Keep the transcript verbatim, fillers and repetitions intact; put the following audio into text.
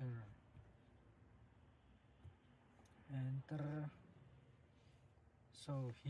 picture. Enter. So here